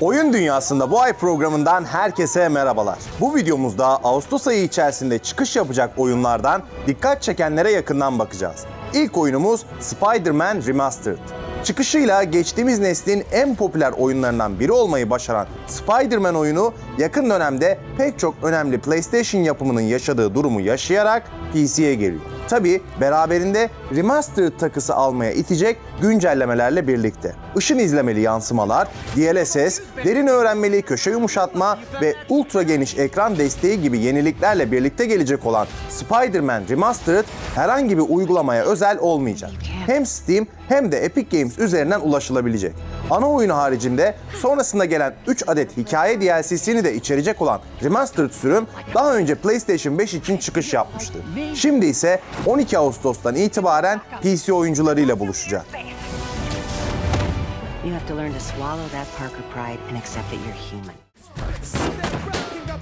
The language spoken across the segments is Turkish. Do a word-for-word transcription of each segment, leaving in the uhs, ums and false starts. Oyun Dünyası'nda bu ay programından herkese merhabalar. Bu videomuzda Ağustos ayı içerisinde çıkış yapacak oyunlardan dikkat çekenlere yakından bakacağız. İlk oyunumuz Spider-Man Remastered. Çıkışıyla geçtiğimiz neslin en popüler oyunlarından biri olmayı başaran Spider-Man oyunu yakın dönemde pek çok önemli PlayStation yapımının yaşadığı durumu yaşayarak P C'ye geliyor. Tabii beraberinde Remastered takısı almaya itecek güncellemelerle birlikte. Işın izlemeli yansımalar, D L S S, derin öğrenmeli köşe yumuşatma ve ultra geniş ekran desteği gibi yeniliklerle birlikte gelecek olan Spider-Man Remastered herhangi bir uygulamaya özel olmayacak. Hem Steam hem de Epic Games üzerinden ulaşılabilecek. Ana oyunu haricinde sonrasında gelen üç adet hikaye D L C'sini de içerecek olan Remastered sürüm daha önce PlayStation beş için çıkış yapmıştı. Şimdi ise on iki Ağustos'tan itibaren P C oyuncularıyla buluşacak.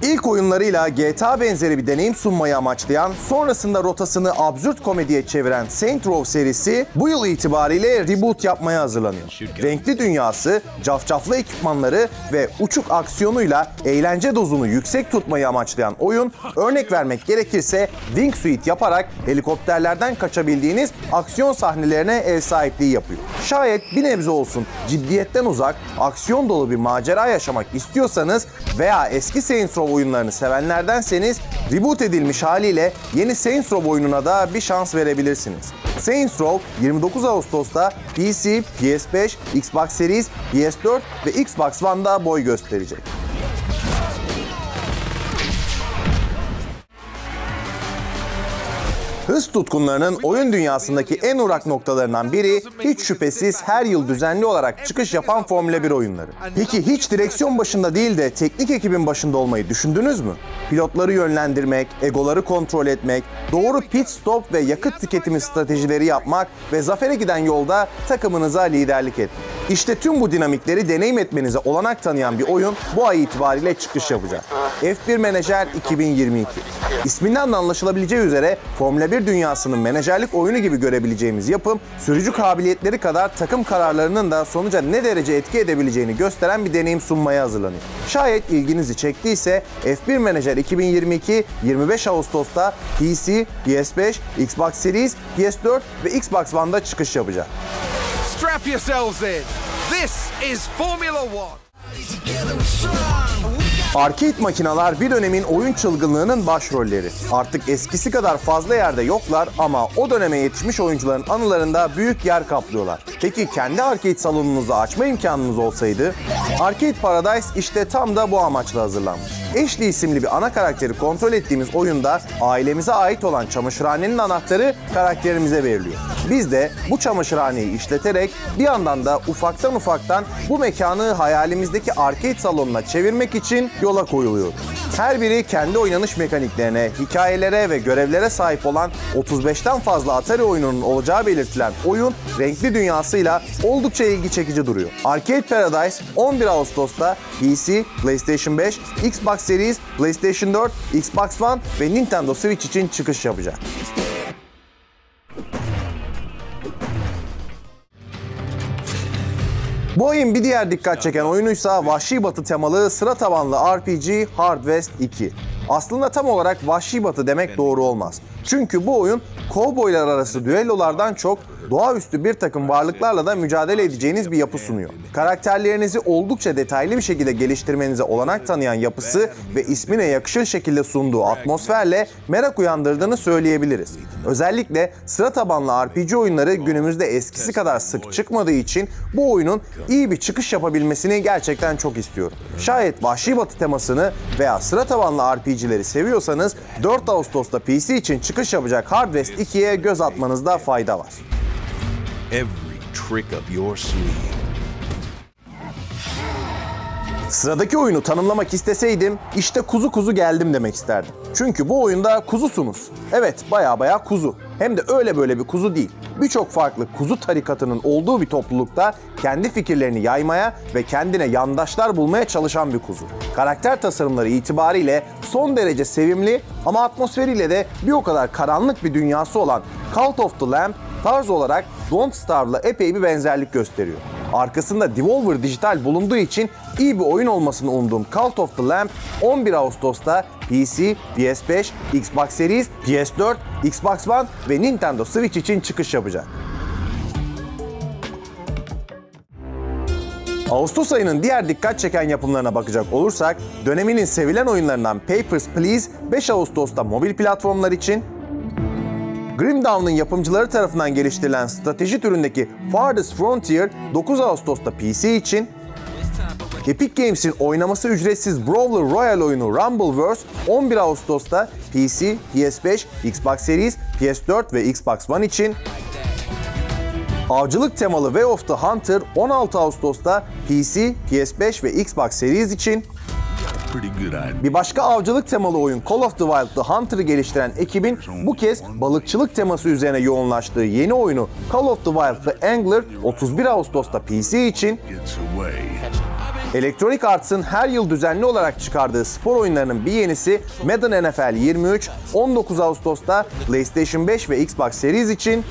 İlk oyunlarıyla G T A benzeri bir deneyim sunmayı amaçlayan, sonrasında rotasını absürt komediye çeviren Saints Row serisi bu yıl itibariyle reboot yapmaya hazırlanıyor. Renkli dünyası, cafcaflı ekipmanları ve uçuk aksiyonuyla eğlence dozunu yüksek tutmayı amaçlayan oyun, örnek vermek gerekirse wingsuit yaparak helikopterlerden kaçabildiğiniz aksiyon sahnelerine ev sahipliği yapıyor. Şayet bir nebze olsun ciddiyetten uzak, aksiyon dolu bir macera yaşamak istiyorsanız veya eski Saints Row oyunlarını sevenlerdenseniz reboot edilmiş haliyle yeni Saints Row oyununa da bir şans verebilirsiniz. Saints Row yirmi dokuz Ağustos'ta P C, P S beş, Xbox Series, P S dört ve Xbox One'da boy gösterecek. Hız tutkunlarının oyun dünyasındaki en uğrak noktalarından biri hiç şüphesiz her yıl düzenli olarak çıkış yapan Formula bir oyunları. Peki hiç direksiyon başında değil de teknik ekibin başında olmayı düşündünüz mü? Pilotları yönlendirmek, egoları kontrol etmek, doğru pit stop ve yakıt tüketimi stratejileri yapmak ve zafere giden yolda takımınıza liderlik etmek. İşte tüm bu dinamikleri deneyim etmenize olanak tanıyan bir oyun bu ay itibariyle çıkış yapacak. F bir Manager iki bin yirmi iki. İsminden de anlaşılabileceği üzere Formula bir dünyasının menajerlik oyunu gibi görebileceğimiz yapım, sürücü kabiliyetleri kadar takım kararlarının da sonuca ne derece etki edebileceğini gösteren bir deneyim sunmaya hazırlanıyor. Şayet ilginizi çektiyse F bir Manager iki bin yirmi iki yirmi beş Ağustos'ta P C, P S beş, Xbox Series, P S dört ve Xbox One'da çıkış yapacak. Strap yourselves in. This is Formula one. Arcade makinalar bir dönemin oyun çılgınlığının başrolleri. Artık eskisi kadar fazla yerde yoklar ama o döneme yetişmiş oyuncuların anılarında büyük yer kaplıyorlar. Peki kendi arcade salonunuzu açma imkanınız olsaydı? Arcade Paradise işte tam da bu amaçla hazırlanmış. Ashley isimli bir ana karakteri kontrol ettiğimiz oyunda ailemize ait olan çamaşırhanenin anahtarı karakterimize veriliyor. Biz de bu çamaşırhaneyi işleterek bir yandan da ufaktan ufaktan bu mekanı hayalimizdeki arcade salonuna çevirmek için yola koyuluyordu. Her biri kendi oynanış mekaniklerine, hikayelere ve görevlere sahip olan otuz beşten fazla Atari oyununun olacağı belirtilen oyun renkli dünyasıyla oldukça ilgi çekici duruyor. Arcade Paradise on bir Ağustos'ta P C, PlayStation beş, Xbox Series, PlayStation dört, Xbox One ve Nintendo Switch için çıkış yapacak. Bu ayın bir diğer dikkat çeken oyunuysa Vahşi Batı temalı sıra tabanlı R P G Hard West iki. Aslında tam olarak Vahşi Batı demek doğru olmaz. Çünkü bu oyun kovboylar arası düellolardan çok doğaüstü bir takım varlıklarla da mücadele edeceğiniz bir yapı sunuyor. Karakterlerinizi oldukça detaylı bir şekilde geliştirmenize olanak tanıyan yapısı ve ismine yakışır şekilde sunduğu atmosferle merak uyandırdığını söyleyebiliriz. Özellikle sıra tabanlı R P G oyunları günümüzde eskisi kadar sık çıkmadığı için bu oyunun iyi bir çıkış yapabilmesini gerçekten çok istiyorum. Şayet Vahşi Batı temasını veya sıra tabanlı R P G'leri seviyorsanız dört Ağustos'ta P C için çıkış yapacak Hard West iki'ye göz atmanızda fayda var. Every trick up your sleeve. Sıradaki oyunu tanımlamak isteseydim işte kuzu kuzu geldim demek isterdim. Çünkü bu oyunda kuzusunuz. Evet, baya baya kuzu. Hem de öyle böyle bir kuzu değil. Birçok farklı kuzu tarikatının olduğu bir toplulukta kendi fikirlerini yaymaya ve kendine yandaşlar bulmaya çalışan bir kuzu. Karakter tasarımları itibariyle son derece sevimli ama atmosferiyle de bir o kadar karanlık bir dünyası olan Cult of the Lamb tarz olarak Don't Starve'la epey bir benzerlik gösteriyor. arkasında Devolver Digital bulunduğu için iyi bir oyun olmasını umduğum Cult of the Lamb on bir Ağustos'ta P C, P S beş, Xbox Series, P S dört, Xbox One ve Nintendo Switch için çıkış yapacak. Ağustos ayının diğer dikkat çeken yapımlarına bakacak olursak, döneminin sevilen oyunlarından Papers, Please beş Ağustos'ta mobil platformlar için, Grim Dawn'ın yapımcıları tarafından geliştirilen strateji türündeki Farthest Frontier dokuz Ağustos'ta P C için, Epic Games'in oynaması ücretsiz Brawler Royale oyunu Rumbleverse on bir Ağustos'ta P C, P S beş, Xbox Series, P S dört ve Xbox One için, avcılık temalı Way of the Hunter on altı Ağustos'ta P C, P S beş ve Xbox Series için, bir başka avcılık temalı oyun Call of the Wild the Hunter'ı geliştiren ekibin bu kez balıkçılık teması üzerine yoğunlaştığı yeni oyunu Call of the Wild the Angler otuz bir Ağustos'ta P C için, Electronic Arts'ın her yıl düzenli olarak çıkardığı spor oyunlarının bir yenisi Madden N F L yirmi üç on dokuz Ağustos'ta PlayStation beş ve Xbox Series için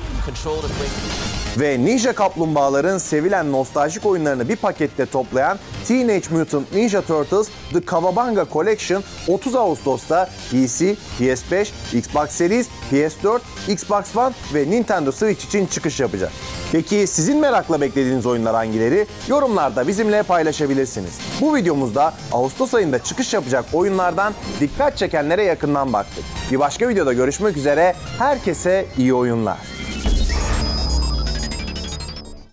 ve Ninja Kaplumbağaların sevilen nostaljik oyunlarını bir pakette toplayan Teenage Mutant Ninja Turtles The Kawabanga Collection otuz Ağustos'ta P C, P S beş, Xbox Series, P S dört, Xbox One ve Nintendo Switch için çıkış yapacak. Peki sizin merakla beklediğiniz oyunlar hangileri? Yorumlarda bizimle paylaşabilirsiniz. Bu videomuzda Ağustos ayında çıkış yapacak oyunlardan dikkat çekenlere yakından baktık. Bir başka videoda görüşmek üzere, herkese iyi oyunlar.